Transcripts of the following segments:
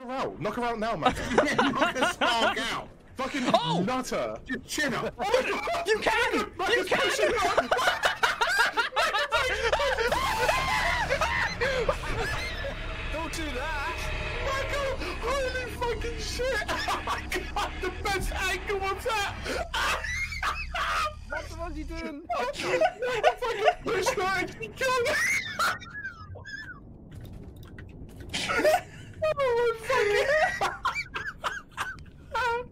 her out. Knock her out now, man. Knock her spark out. Fucking nutter. Just chin up. Oh, you can! You can! Don't do that! Michael, holy fucking shit! Oh my god, the best angle was that! What the hell are you doing? I fucking pushed that and killed it! Oh my fucking...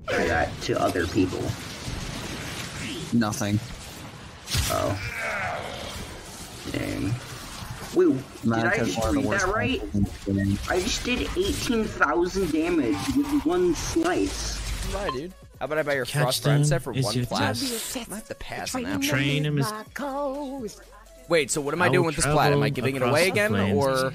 I got two other people. Nothing. Oh. Dang. Wait, man, did I just read that right? I just did 18,000 damage with one slice. Bye, dude. How about I buy your frostbrand set for one class? I have to pass on that. Train him is... Wait, so what am I doing with this plat? Am I giving it away again, or am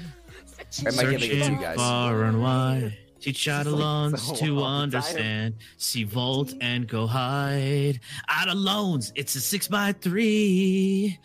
I giving it to you guys? Far and wide, teach Eidolons to understand. See Volt and go hide. Eidolons, it's a 6x3.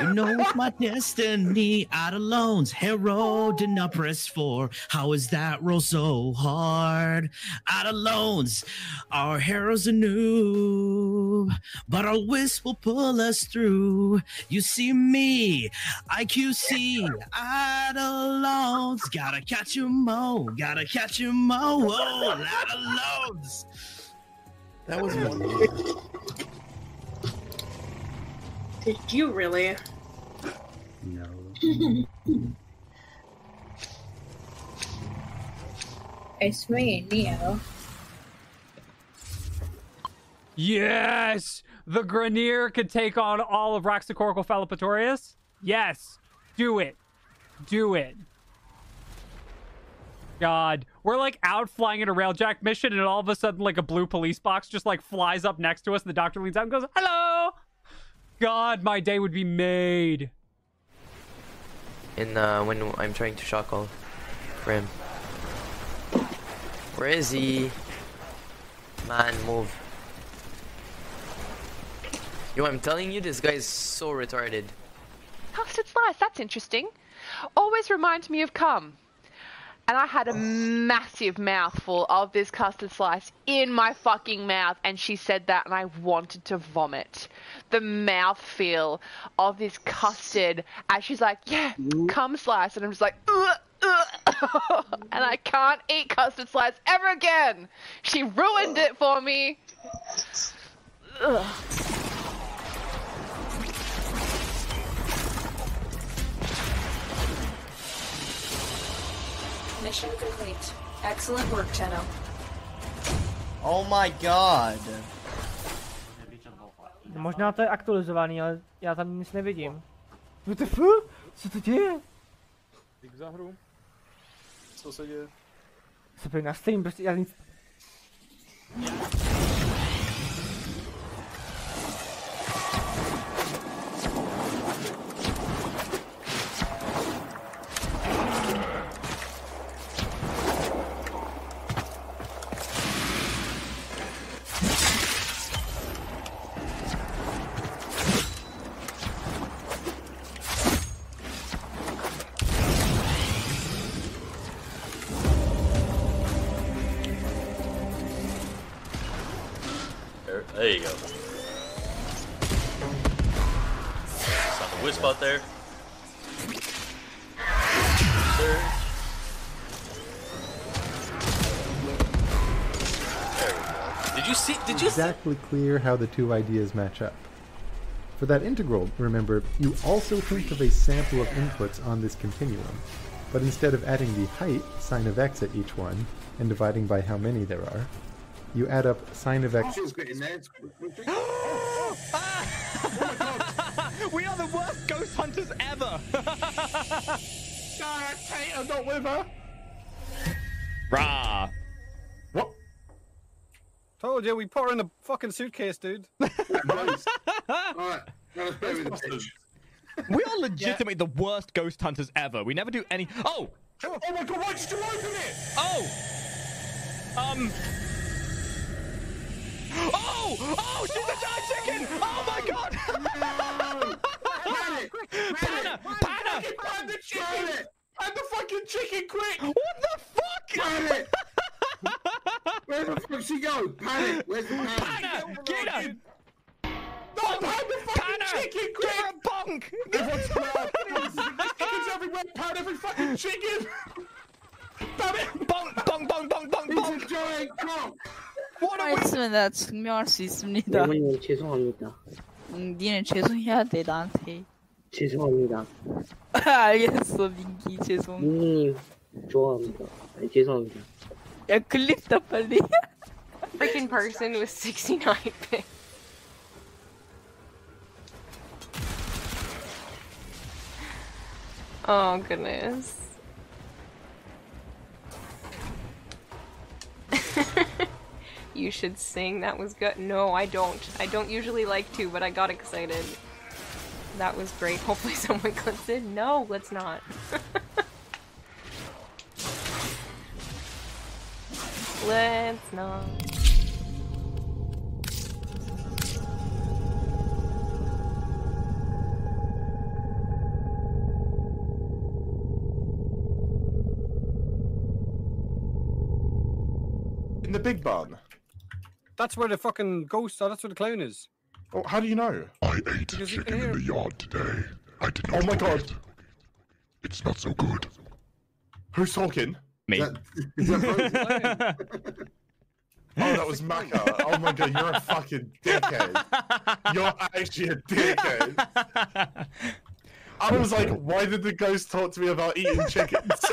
You know it's my destiny. Eidolons, hero did not press 4. How is that roll so hard? Eidolons, our hero's a noob, but our Wisp will pull us through. You see me, IQC, Eidolons, gotta catch 'em all, gotta catch 'em all. Oh, Eidolons. That was wonderful. Did you really? No. It's me, Neo. Yes! The Grineer could take on all of Raxacoricofallapatorius? Yes! Do it. Do it. God. We're like out flying in a Railjack mission and all of a sudden like a blue police box just like flies up next to us and the doctor leans out and goes, hello! God, my day would be made. And when I'm trying to shock all for him. Where is he? Man, move. Yo, I'm telling you, this guy is so retarded. Oh, that's nice. That's interesting. Always reminds me of cum. And I had a massive mouthful of this custard slice in my fucking mouth, and she said that, and I wanted to vomit. The mouthfeel of this custard, and she's like, yeah, cum slice, and I'm just like, ugh, ugh. And I can't eat custard slice ever again. She ruined it for me. Ugh. Mission complete. Excellent work, Tenno. Oh my god. Można to aktualizowanie, ale ja tam nic nie wiedziałem. WTF? Co to dzieje? Zigzagru? Co się dzieje? Sobie na stream, bo ja nic... There you go. Got the Wisp out there. There we go. Did you see? Did you exactly clear how the two ideas match up? For that integral, remember, you also think of a sample of inputs on this continuum, but instead of adding the height sine of x at each one and dividing by how many there are, you add up sine of x. We are the worst ghost hunters ever. I'm not with her. Rah. What? Told you, we put her in the fucking suitcase, dude. Nice. All right. Let's play with the pitch. We are legitimately the worst ghost hunters ever. We never do any. Oh. Oh my god! Why did you open it? Oh. Oh! Oh, she's a giant chicken! Oh my god! Panna! Panna! I'm the fucking chicken, quick! What the fuck? Where the fuck she go? Panic! Where's the panic? Get her! No, Pan the fucking chicken! Give her a bunk! There's chickens everywhere! Pan every fucking chicken! Bonk, bonk, bonk, bonk, bonk, bonk! He's a giant cock! What are we? 죄송합니다. 니는 죄송해야 돼 나한테. 죄송합니다. 알겠어 민기 죄송. 민기 좋아합니다. 죄송합니다. 야 클립다 빨리. Freaking person with 69 ping. Oh goodness. You should sing. That was good. No, I don't. I don't usually like to, but I got excited. That was great. Hopefully someone clips it. No, let's not. Let's not. In the big barn. That's where the fucking ghosts are, that's where the clown is. Oh, how do you know? I ate a chicken in the yard today. I did not. Oh my god. It. It's not so good. Who's talking? Me. Is that oh, that was Maka. Oh my god, you're a fucking dickhead. You're actually a dickhead. I was like, why did the ghost talk to me about eating chickens?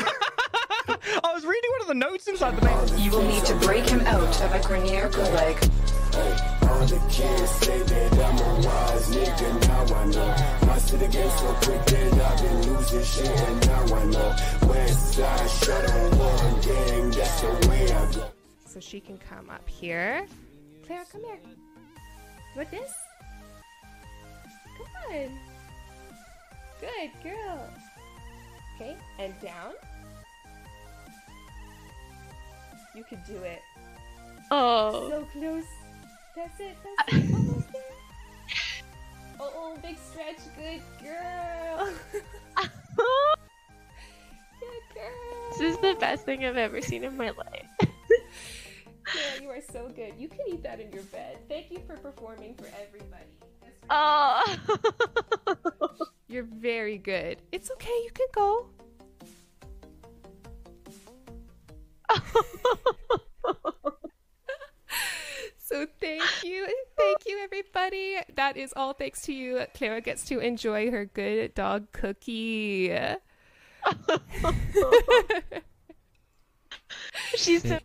I was reading one of the notes inside the main. You will need to break him out of a Grineer gulag. So she can come up here. Clara, come here. What this? Come on. Good girl. Okay, and down. You can do it. Oh. So close. That's it. That's it. Almost there. Oh, oh, big stretch. Good girl. Good girl. This is the best thing I've ever seen in my life. Yeah, you are so good. You can eat that in your bed. Thank you for performing for everybody. Oh. You're very good. It's okay. You can go. So thank you everybody. That is all thanks to you. Clara gets to enjoy her good dog cookie. She's so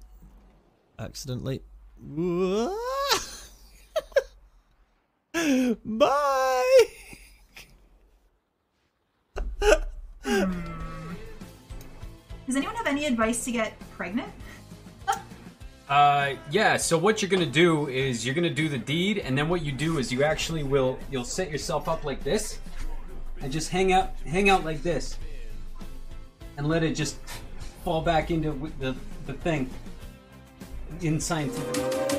accidentally. Bye. Does anyone have any advice to get pregnant? Yeah, so what you're gonna do is you're gonna do the deed, and then what you do is you actually will, you'll set yourself up like this and just hang out like this and let it just fall back into the thing in scientific.